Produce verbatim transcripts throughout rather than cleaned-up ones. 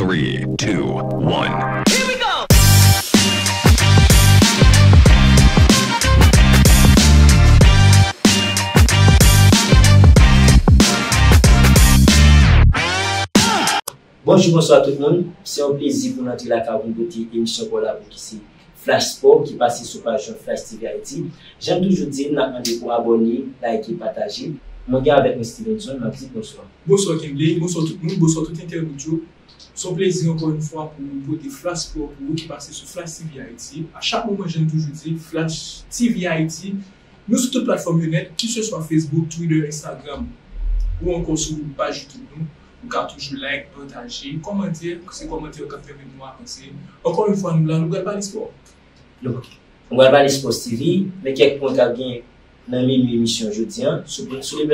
Three, two, one. Here we go! Bonjour, bonsoir tout le monde. C'est un plaisir pour nous entrer la cabine de l'émission pour la boucle ici. Flash Sport qui passe sur la page Flash T V Haïti. J'aime toujours dire, nous avons pour abonner, liker, partager. Mon gars avec M. Stevenson, ma petite bonsoir. Bonsoir Kremlin, bonsoir tout le monde, bonsoir tout l'interview. Son plaisir encore une fois pour nous voter Flash Sport pour vous qui passez sur Flash T V Haïti. À chaque moment, j'aime toujours dire Flash T V Haïti. Nous sur toutes les plateformes net, que ce soit Facebook, Twitter, Instagram ou encore sur une page YouTube. Vous pouvez toujours like, partager, commenter, c'est commenter au café avec moi. Encore une fois, nous là, nous allons parler sport. Donc, on va parler sport T V, mais quelques points qui ont dans l'émission aujourd'hui. Sur le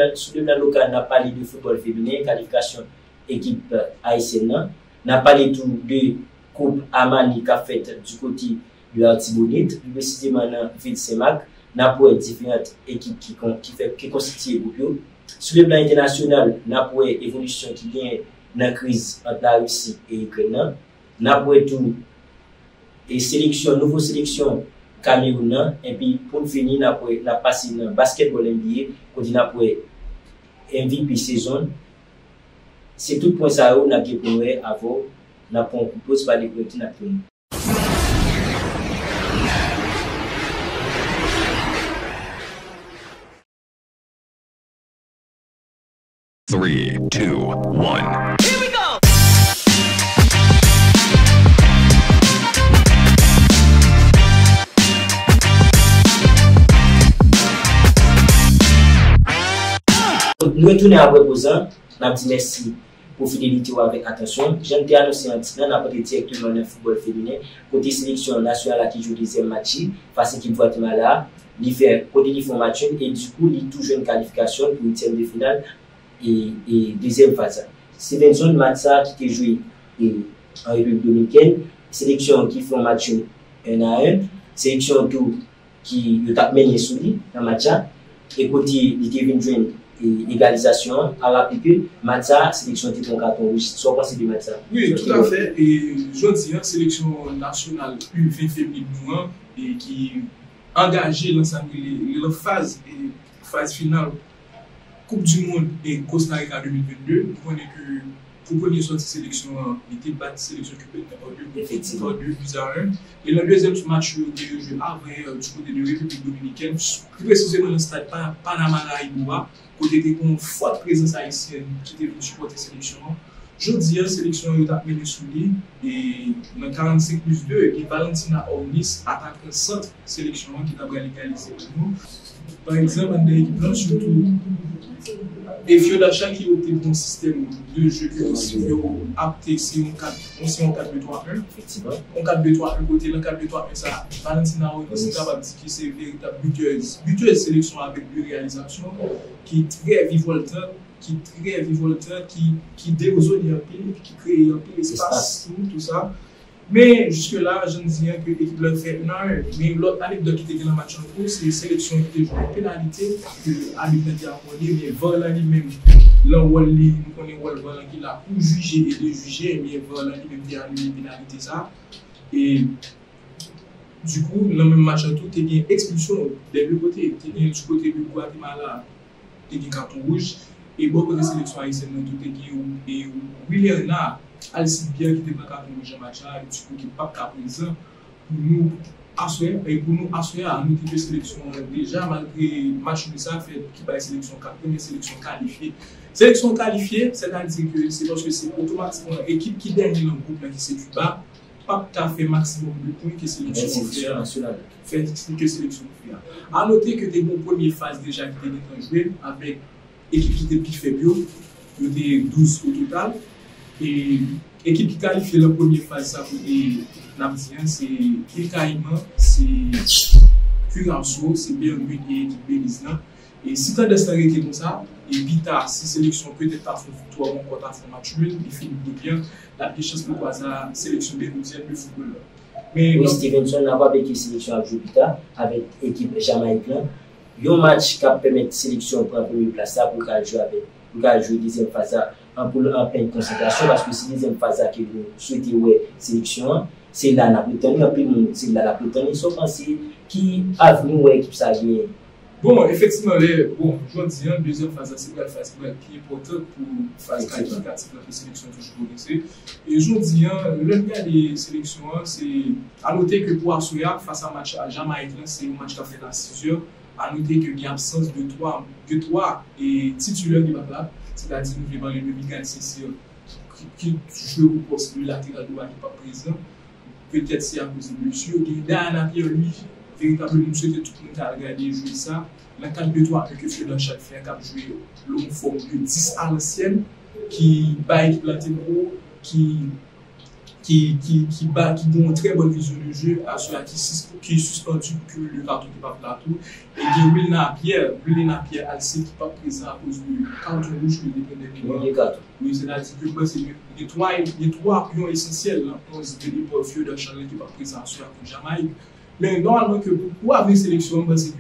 plan local, on a parlé de football féminin, qualification équipe A S N L. On a parlé de Coupe Amani qui a fait du côté de l'Artibonite, plus précisément dans la ville de Semac. On a pour différentes équipes qui, qui, qui constituent le groupe. Sur le plan international, on a pour l'évolution qui vient dans la crise entre la Russie et l'Ukraine. On a pour tout et sélection, nouvelle sélection. Cameroun, et puis pour finir, on a passé dans le basketball N B A, on a pour M V P saison. C'est tout pour ça qu'on a dit pour nous avant, on a pour un propos par les priorités. three, two, one. Here we go! Nous retournons à Bréposan, nous avons dit merci pour fidélité ou avec attention. J'aime bien annoncer un petit peu, nous avons directement dans le football féminin, côté sélection nationale qui joue le deuxième match, face à l'équipe Guatemala, l'hiver, côté ils font match, et du coup, ils toujours une qualification pour huitième de finale et, et deuxième phase. C'est une zone match qui est joué en République dominicaine, sélection qui font match un à un, sélection tout qui a mené sous lui dans le match, et côté ils viennent jouer. Et égalisation à la pique, Matza, sélection de ton carton rouge, soit passé du Matza. Oui, tout à fait. Et je dis, la sélection nationale U vingt féminine et qui engagé l'ensemble de la phase et phase finale Coupe du Monde et Costa Rica deux mille vingt-deux. Vous voyez que pour première sortie de sélection, il était battu sélection qui peut être en deux à un. Et le deuxième match, je joue après du côté de la République dominicaine, plus précisément dans le stade Panama-Laiboa. Côté des une forte présence haïtienne qui était venue supporter la sélection. Je dis la sélection est amenée sous lui et dans quarante-cinq plus deux, et Valentina Ornis attaque un centre sélection qui est légalisée pour nous. Par exemple, dans l'équipe blanche, surtout, et Fio d'achat qui opte pour un système de jeu qui est apté, c'est un quatre deux trois un. On quatre deux trois un côté, le quatre deux trois un, ça, Valentina Ornis est capable de dire que c'est une véritable buteuse. Buteuse sélection avec deux réalisations. Qui est très vivoletant, qui est très vivoletant, qui, qui déozone un peu, qui crée un peu l'espace, tout, tout ça. Mais jusque-là, je ne disais que l'équipe l'a fait une heure. Mais l'autre anecdote qui était dans le match en cours, c'est une sélection qui était jouée en pénalité, que l'arbitre a dit à Wally, mais Volani même, là Wally, nous connaissons Volani qui l'a ou jugé et de jugé, mais Volani même dit à lui, pénalité ça. Et du coup, dans le même match en tout, il y a une expulsion des deux côtés. Il y a du côté du Guatemala. Il y a un carton rouge et beaucoup de sélections haïtiennes ont eu William Na, Alcibia qui était dans le carton rouge en match et du coup qui n'est pas présent pour nous assurer et pour nous assurer à nous des sélections déjà malgré le match de ça fait qui va être sélection première sélection qualifiée. Sélection qualifiée, c'est-à-dire que c'est parce que c'est automatiquement l'équipe qui dernier dans le groupe qui s'est du bas, pas tout à fait maximum de points que sélection nationale. Fait que sélection faire. A noter que des bonnes premières phases déjà qui étaient jouées avec l'équipe qui était plus faible, il y avait douze au total. Et l'équipe qui qualifie la première phase, ça pour les Namziens, c'est El Caïman, c'est Curaçao, c'est Bermude et Belize. Et si tu as des stars comme ça, et puis tu as six sélections, peut-être tu as fait victoire ou tu as fait match nul, il finit bien, la plus chance pour toi, c'est la sélection bermudienne du footballeur. Mais oui, Stevenson n'a pas vécu sélection avec Jupiter, avec l'équipe jamaïcaine. Il y a un match qui permet de sélection pour la première place pour qu'elle joue avec, pour qu'elle joue deuxième phase pour en pleine concentration, parce que si les phase que vous souhaitez ouais sélection, c'est là la Bretagne, c'est là la Bretagne, sauf penser qui a venu ouais équipe ça vient. Bon, effectivement, les, bon, aujourd'hui, la deuxième phase, c'est la phase qui est importante pour la phase qualificative, la sélection toujours progressée. Et aujourd'hui, le cas des sélections, c'est à noter que pour Assoya, face à un match à Jamaïque, c'est un match qui a fait dans six heures. À noter qu'il y a absence de trois, de trois et titulaires du Bapla, c'est-à-dire nous avons le deux mille six qui joue au poste de latéral droit qui n'est pas présent. Peut-être c'est à cause de blessure. Il y a un appui lui. Véritablement, nous souhaitons tout le monde à regarder jouer ça. La quatre deux trois, quelque chose dans chaque fin, cap jouer longue forme de dix à l'ancienne, qui bat équipe latino, qui qui qui qui bat, qui donne une très bonne vision du jeu à ceux qui qui est suspendu que le carton qui part partout. Et qui Will Napier, Will Napier, Alcé qui pas présent à cause du carton rouge qui dépend des cartons. Oui, c'est-à-dire que moi c'est les trois les trois pions essentiels, on se dit pour vieux de Charles qui pas présent sur la Jamaïque. Mais normalement, que pourquoi avoir une sélection, parce que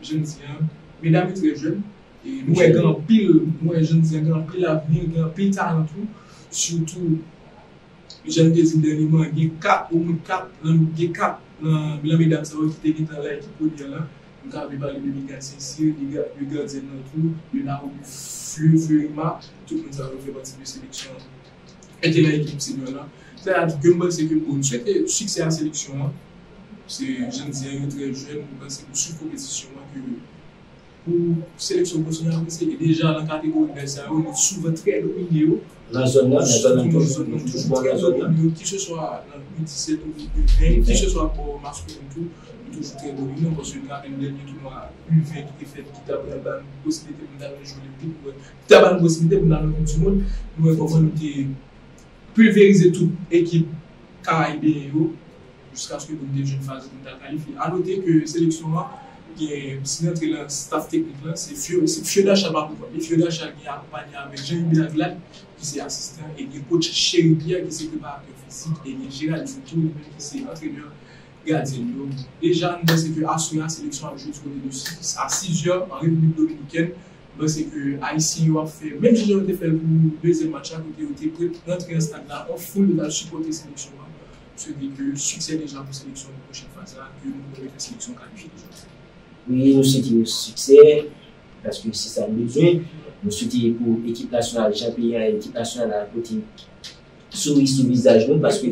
je ne sais pas, mesdames très jeunes, et nous sommes grand pile, moi je ne sais pas, grand pile avenir, grand pile talent, surtout, je ne sais pas, dernièrement, il y a quatre, au moins quatre, il y a quatre, mesdames qui étaient dans l'équipe première, nous avons parlé de deux mille six, le gardien dans tout, le Naomi Flurima, tout le monde a fait partie de la sélection, était dans l'équipe senior là. C'est-à-dire que c'est que pour nous souhaiter succès à la sélection, c'est, je ne dirais très jeune, c'est une sous-compétition que pour sélection professionnelle, c'est déjà dans la catégorie de ça, on est souvent très dominé. Dans la zone, dans la zone, dans la zone, dans la zone, que ce soit dans U dix-sept ou U vingt, que ce soit pour Marseille ou tout, on est toujours très dominé parce que dans le dernier tournoi U vingt qui était fait, qui a une possibilité d'aller jouer les pics, qui a une possibilité d'aller jouer tout le monde, nous avons pulvérisé toute l'équipe caribéenne. Jusqu'à ce que nous ayons une phase de la qualifier. A noter que la sélection, si notre staff technique, c'est Fioda Chababou. Et Fioda Chababou est accompagné avec Jean-Yves Belaglade, qui est assistant, et le coach Chéri Pierre, qui est préparateur physique, et Gérald Foutou, qui est entraîneur gardien. Déjà, nous avons que assurer la sélection à six heures en République dominicaine. C'est que Haïti a fait, même si on a fait le deuxième match, on était prêt à rentrer en stade là, on foule de la supporter la sélection. Je dis que le succès déjà pour la sélection de la prochaine phase, que nous avons la sélection qualifiée déjà. Oui, nous souhaitons le succès, parce que c'est ça le besoin. Nous souhaitons pour l'équipe nationale, champion, l'équipe nationale à côté, souris sous visage nous, parce que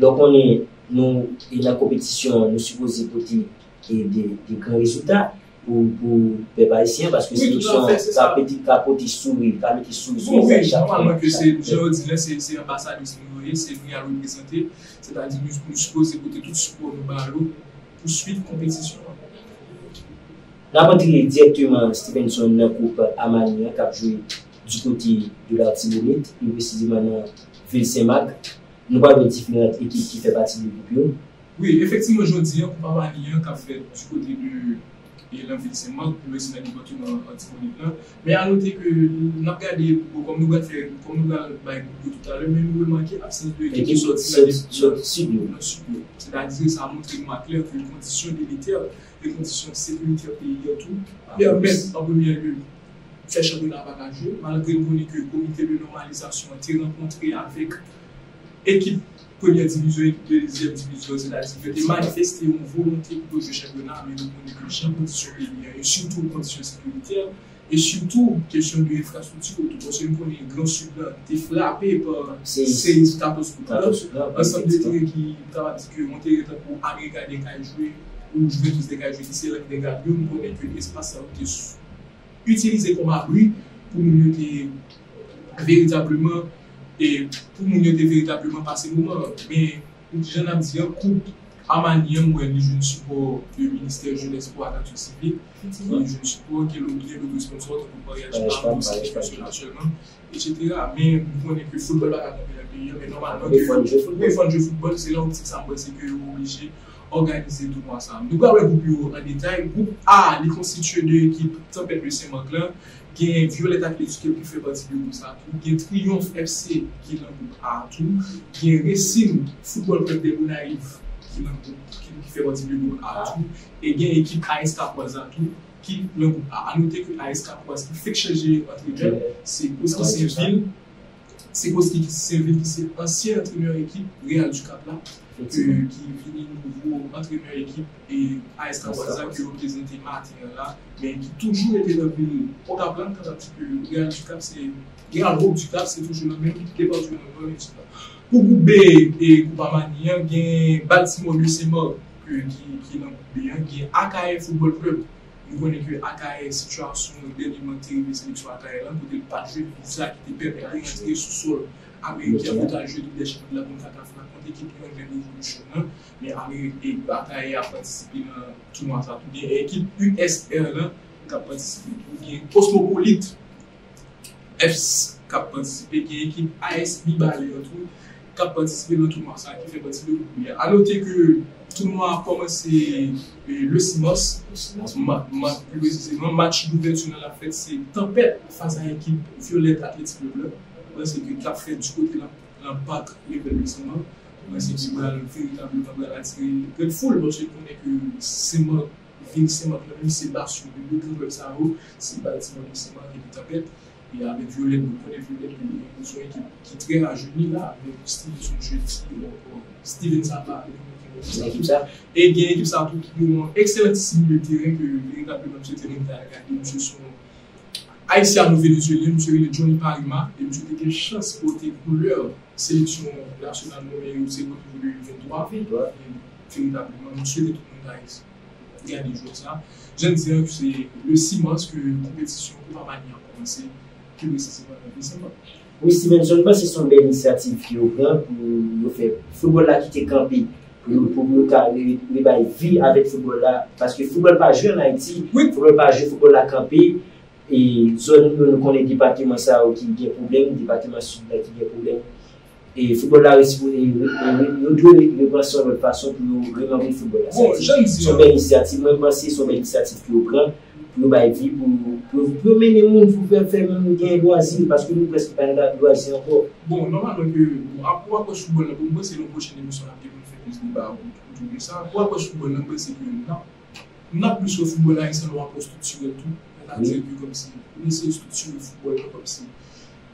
lorsqu'on est dans la compétition, nous supposons porter des grands résultats pour les Haïtiens, parce que la sélection, ça peut être capoter souris, ça peut être souris sous visage. Oui, normalement, c'est l'ambassade de Sénégal, c'est nous à représenter. C'est-à-dire que nous supposons écouter tout ce qu'on nous parle pour suivre la compétition. Nous avons directement Stevenson dans le groupe Amania qui a joué du côté de l'Artibonite, plus précisément dans Ville-Saint-Marc. Nous avons différentes équipes qui font partie du groupe. Oui, effectivement, aujourd'hui, nous avons Amania qui a fait du côté de l'Artibonite, plus précisément dans l'Artibonite. Mais à noter que nous avons regardé, comme nous avons fait tout à l'heure, mais nous avons manqué l'absence de l'équipe qui sortit dans le sud. C'est-à-dire que ça a montré clair que les conditions militaires, les conditions sécuritaires pays et tout, permettent en premier lieu de faire championnat à jouer, malgré le que le comité de normalisation a été rencontré avec l'équipe première division et deuxième division, c'est-à-dire de manifester une volonté pour jouer championnat, mais nous avons des conditions militaires et surtout les conditions sécuritaires. Et surtout, question de l'infrastructure, parce que nous avons un grand sud là, qui était frappé par ces quatre-vingt-dix-neuf ensemble de tirs qui ont été pour Américains des cas joués, ou jouer tous des cas joués, c'est là que des gars, nous connaissons que l'espace a été utilisé comme abri pour nous véritablement et pour nous véritablement passer le moment. Mais j'en ai dit un coup. Amanian, moi, les jeunes supports du ministère de Jeunesse pour l'Action Civique, les jeunes supports qui ont oublié de sponsors pour voyage par la sélection nationale, et cetera. Mais vous connaissez que le football a accompagné le pays, mais normalement, les fans de football, c'est là où ça me c'est que vous obligé d'organiser tout le monde ensemble. Nous allons vous plus en détail. Groupe A, les constitués de l'équipe Tempête de Saint-Marclin, qui est Violette Athlétique qui fait partie du groupe A, qui est Triomphe F C qui est dans le groupe A, qui est Racing Football Club de Bonaïve. Qui fait partie du groupe A et il y a une équipe A S Capoise qui le groupe A. A noter que A S Capoise qui fait changer entre jeunes, c'est Costa Rica, C'est parce qu'il s'est ancien entraîneur équipe Real du Cap là, qui finit nouveau entraîneur équipe et A S N L qui représentait Martin là, mais qui toujours était dans le pays. On a plein de temps que Real du Cap, c'est Real groupe du Cap, c'est toujours le même qui était parti dans le même. Pour Groupe B et Groupe Amanien, il y a Baltimore Lucemore qui est dans le groupe B, il y a A K F Football Club. Nous connaissons que A K R, situation dernièrement terrible, sélection A K R, là, pour ne pas jouer pour ça, qui te permet de rentrer sous sol américain, pour ta jeu de leadership de la CONCACAF, contre l'équipe qui a une révolution, mais A K R a participé dans tout le monde, tout bien, équipe U S R, là, qui a participé, tout bien, Cosmopolite, F, qui a participé, qui est équipe A S Bibale, qui a participé dans tout le monde, qui fait partie de l'Ougouya. À noter que tout le monde a commencé le C I M O S, plus précisément, match d'ouverture dans la fête, c'est Tempête face à l'équipe Violette Athlétique Bleu. C'est que la fête du côté là, l'impact est l'événement. C'est que véritablement attiré une foule, parce qu'on connaît que C I M O S, Vincent, c'est pas sur le club de Sao, c'est pas Timon, c'est pas l'équipe Tempête. Et avec Violette, vous connaissez Violette, qui est une équipe qui est très rajeunie là, avec Steven Saba, Steven Saba. Et il y a une équipe qui a une excellente similitude de terrain que véritablement M. Terrain a regardé. M. son Haïtien Vénézuélien, M. Johnny Parima, et M. a eu chance pour tes couleurs sélection nationale nommée c'est pour le vingt-trois. Véritablement, M. de tout le monde a regardé ça. Je dirais que c'est le six mars que la compétition pour la manière a commencé, que le six mars a commencé. Oui, Steven, je ne sais pas si c'est une belle initiative qui est ouverte pour faire le football là qui est campé. Pour nous, nous avons vie avec le football là. Parce que le football n'est pas joué en Haïti. Le football n'est pas joué, le football là campé. Et zone nous connaissons le département qui a des problèmes, le département sud qui a des problèmes. Et le football là, nous devons penser de notre façon pour renommer le football là. C'est une belle initiative. Moi, je pense que c'est une belle initiative qui est prend pour nous faire vie, pour mener les gens, pour faire des loisirs, parce que nous ne sommes presque pas de loisirs encore. Bon, normalement, pour approcher le football, pour moi, c'est une prochaine émission. Pourquoi je suis bon là, c'est que nous n'avons plus le football là, ils ont structuré tout. C'est-à-dire que comme si nous essayons de structurer le football comme si.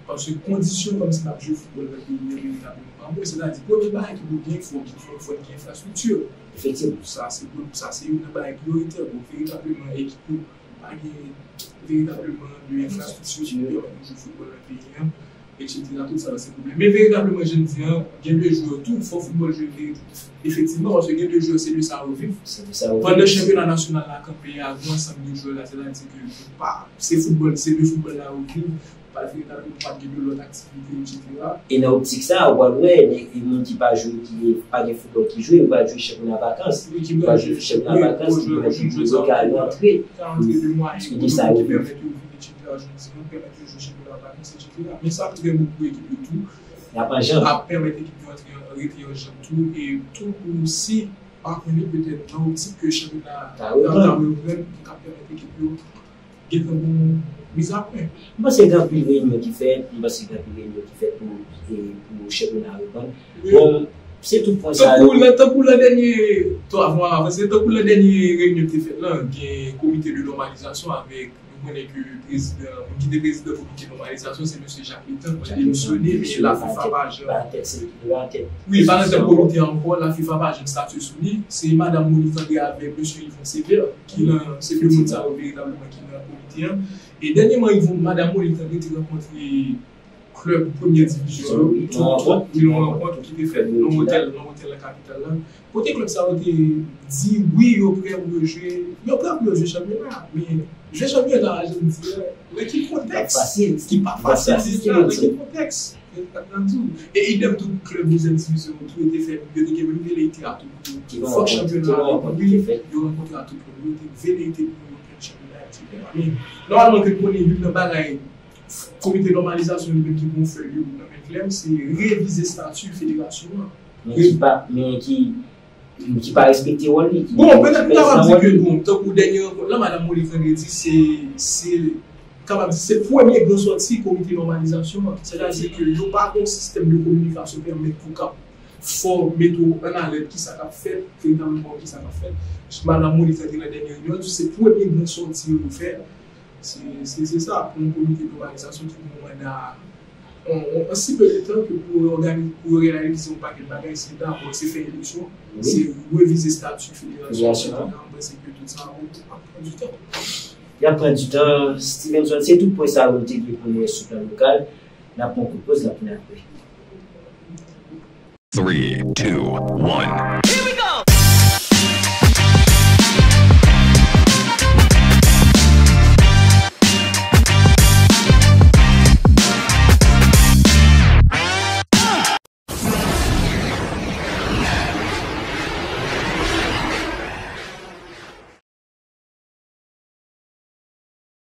Parce que les conditions comme si nous avons joué au football là, ils ne véritablement pas bon. C'est-à-dire que les barres qui vont bien, il faut qu'il y ait infrastructure. Effectivement. Ça, c'est une barre prioritaire. Véritablement, l'équipe n'a pas véritablement de l'infrastructure qui permet de jouer au football là. Etc. Tout ça, c'est problème. Mais véritablement, je ne dis rien, il y a deux joueurs, tout, il faut football, je vais. Effectivement, parce qu'il y a deux joueurs, c'est lui, ça revient. Pendant le championnat national, là, quand il y a un ensemble de joueurs, là, c'est-à-dire que c'est football, c'est le football, là, revient, pas véritablement, pas de l'autre activité, et cetera. Et dans l'optique, ça, on voit, ouais, les gens qui ne jouent pas de football qui jouent, ils vont jouer championnat vacances. Ils vont jouer championnat vacances, ils vont jouer à l'entrée. Parce que ça revient. Mais ça permet beaucoup d'équipes de tout. Ça permet d'équipes de rentrer en jambes tout. Et tout aussi, par contre, peut-être dans l'optique que le championnat dans le même, ça permet d'équipes de gagner une mise à point. Moi, c'est grand plus réunion qui fait, moi, c'est grand plus réunion qui fait pour le championnat urbain. C'est tout pour ça. Tant pour la dernière, toi, moi, c'est tant pour la dernière réunion qui fait là, il y a un comité de normalisation avec. On connaît que le président du comité de normalisation, c'est M. Jacques Litton, qui a démissionné, mais la FIFA Bage. Oui, par exemple, le comité encore, la FIFA Bage, le statut soumis, c'est Mme Monique André avec M. Yvon Sévère, qui c'est le monde véritablement qui est dans le comité. Et dernièrement, Mme Monique André a rencontré le club première division, tout le qui l'ont rencontré, qui était fait dans l'hôtel, dans l'hôtel de la capitale. Côté club, ça a été dit, oui, on peut jouer, on peut jouer championnat, mais. Je vais jamais dans la jeunesse, mais qui contexte ce qui n'est pas facile, c'est ça, mais qui contexte. Et idem tout le club des indivisions, tout était fait, il y a des gens qui ont été à tout le monde. Fort championnat, ils ont rencontré à tout le monde, ils ont été vérité pour le championnat, et cetera. Normalement, quand on est venu dans le comité de normalisation, qui vont faire le club, c'est réviser le statut fédération. Mais qui. Qui pas respecté ou lui. Bon, peut-être que avons dit que bon, tant que dernier, là, Mme Molifandre dit c'est le premier grand sorti comité de normalisation. C'est-à-dire que nous n'avons pas un système de communication qui permet pour former un alerte qui s'est fait, qui est dans le monde qui s'est fait. Mme Molifandre dit la dernière réunion, c'est le premier grand sorti que nous faisons. C'est ça, pour un comité de normalisation qui nous demande à. on si peu de temps que pour organiser, pour réaliser un paquet de bagages, c'est d'abord c'est faire l'élection, c'est réviser le statut fédéral, c'est que tout ça prend du temps. Il prend du temps, Stevenson, c'est tout pour ça, on dit que nous sur le plan local, la on propose la première fois. three, two, one.